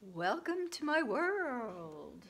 Welcome to my world.